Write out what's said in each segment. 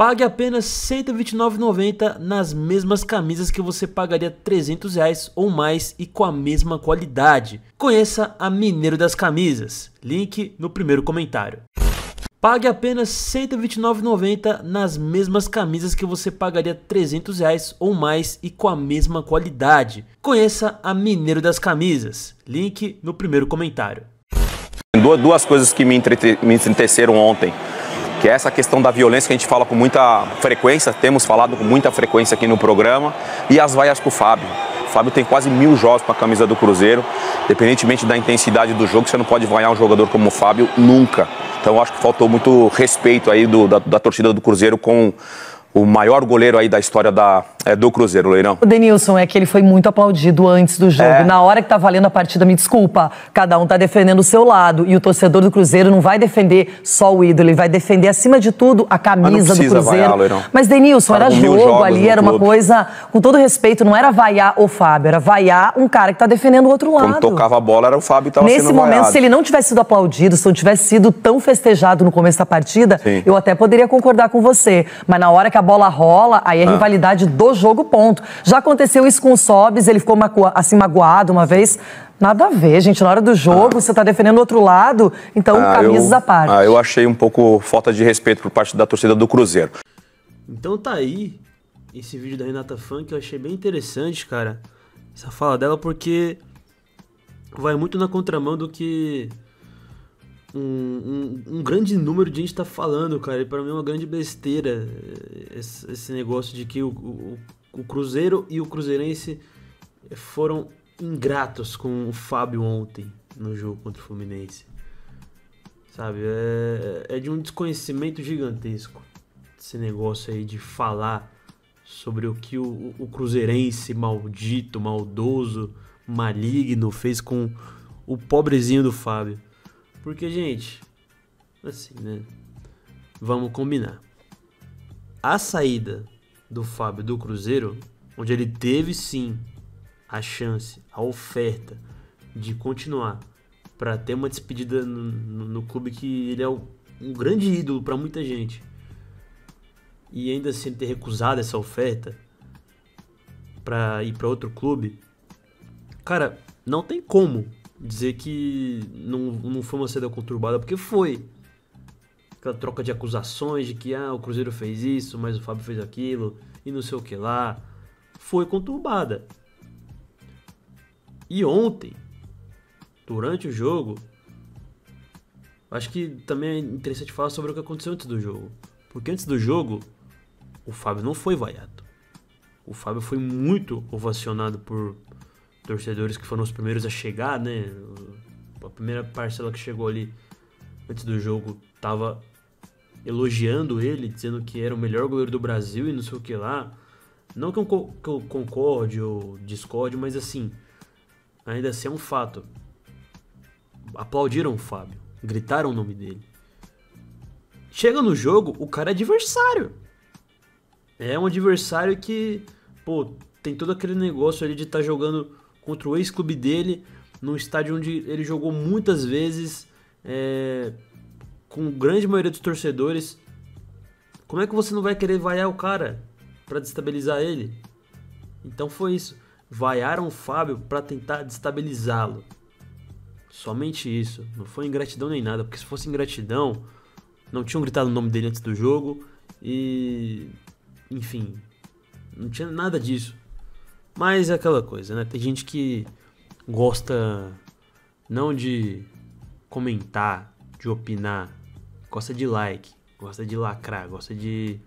Pague apenas R$ 129,90 nas mesmas camisas que você pagaria R$ 300 reais ou mais e com a mesma qualidade. Conheça a Mineiro das Camisas. Link no primeiro comentário. Pague apenas R$ 129,90 nas mesmas camisas que você pagaria R$ 300 reais ou mais e com a mesma qualidade. Conheça a Mineiro das Camisas. Link no primeiro comentário. Duas coisas que me entristeceram ontem, que é essa questão da violência que a gente fala com muita frequência, temos falado com muita frequência aqui no programa, e as vaias com o Fábio. O Fábio tem quase 1000 jogos com a camisa do Cruzeiro, independentemente da intensidade do jogo, você não pode vaiar um jogador como o Fábio nunca. Então acho que faltou muito respeito aí da torcida do Cruzeiro com o maior goleiro aí da história do Cruzeiro, Leirão. O Denílson, é que ele foi muito aplaudido antes do jogo. Na hora que tá valendo a partida, me desculpa, cada um tá defendendo o seu lado. E o torcedor do Cruzeiro não vai defender só o ídolo, ele vai defender, acima de tudo, a camisa do Cruzeiro. Vaiar, mas, Denílson, era jogo ali, era uma coisa... Com todo respeito, não era vaiar o Fábio, era vaiar um cara que tá defendendo o outro lado. Quando tocava a bola, era o Fábio que tava sendo vaiado. Nesse momento, se ele não tivesse sido aplaudido, se não tivesse sido tão festejado no começo da partida, sim, eu até poderia concordar com você. Mas na hora que a bola rola, aí é rivalidade do jogo, ponto. Já aconteceu isso com o Sobbs, ele ficou assim magoado uma vez. Nada a ver, gente. Na hora do jogo, você tá defendendo o outro lado, então camisas à parte. Eu achei um pouco falta de respeito por parte da torcida do Cruzeiro. Então tá aí esse vídeo da Renata Fan, que eu achei bem interessante, cara. Essa fala dela, porque vai muito na contramão do que um grande número de gente tá falando, cara, e pra mim é uma grande besteira esse negócio de que o Cruzeiro e o Cruzeirense foram ingratos com o Fábio ontem no jogo contra o Fluminense, sabe, é de um desconhecimento gigantesco esse negócio aí de falar sobre o que o Cruzeirense maldito, maldoso, maligno fez com o pobrezinho do Fábio. Porque, gente, assim, né, vamos combinar. A saída do Fábio do Cruzeiro, onde ele teve sim a chance, a oferta de continuar para ter uma despedida no clube que ele é um grande ídolo para muita gente, e ainda assim ter recusado essa oferta para ir para outro clube, cara, não tem como dizer que não foi uma saída conturbada, porque foi. Aquela troca de acusações de que o Cruzeiro fez isso, mas o Fábio fez aquilo, e não sei o que lá. Foi conturbada. E ontem, durante o jogo, acho que também é interessante falar sobre o que aconteceu antes do jogo. Porque antes do jogo, o Fábio não foi vaiado. O Fábio foi muito ovacionado por torcedores que foram os primeiros a chegar, né? A primeira parcela que chegou ali antes do jogo tava elogiando ele, dizendo que era o melhor goleiro do Brasil e não sei o que lá. Não que eu concorde ou discorde, mas assim, ainda assim é um fato. Aplaudiram o Fábio, gritaram o nome dele. Chega no jogo, o cara é adversário. É um adversário que, pô, tem todo aquele negócio ali de estar jogando contra o ex-clube dele, num estádio onde ele jogou muitas vezes, com a grande maioria dos torcedores. Como é que você não vai querer vaiar o cara para destabilizar ele? Então foi isso. Vaiaram o Fábio para tentar destabilizá-lo. Somente isso. Não foi ingratidão nem nada, porque se fosse ingratidão, não tinham gritado o nome dele antes do jogo e, enfim, não tinha nada disso. Mas é aquela coisa, né? Tem gente que gosta não de comentar, de opinar, gosta de like, gosta de lacrar, gosta de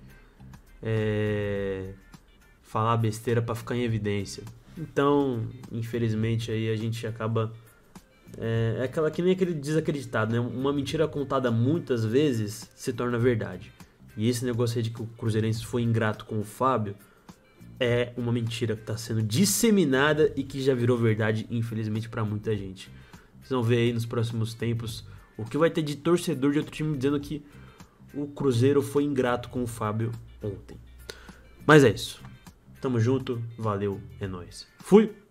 falar besteira pra ficar em evidência. Então, infelizmente, aí a gente acaba... É aquela que nem aquele desacreditado, né? Uma mentira contada muitas vezes se torna verdade. E esse negócio aí de que o Cruzeirense foi ingrato com o Fábio é uma mentira que está sendo disseminada e que já virou verdade, infelizmente, para muita gente. Vocês vão ver aí nos próximos tempos o que vai ter de torcedor de outro time dizendo que o Cruzeiro foi ingrato com o Fábio ontem. Mas é isso. Tamo junto, valeu, é nóis. Fui!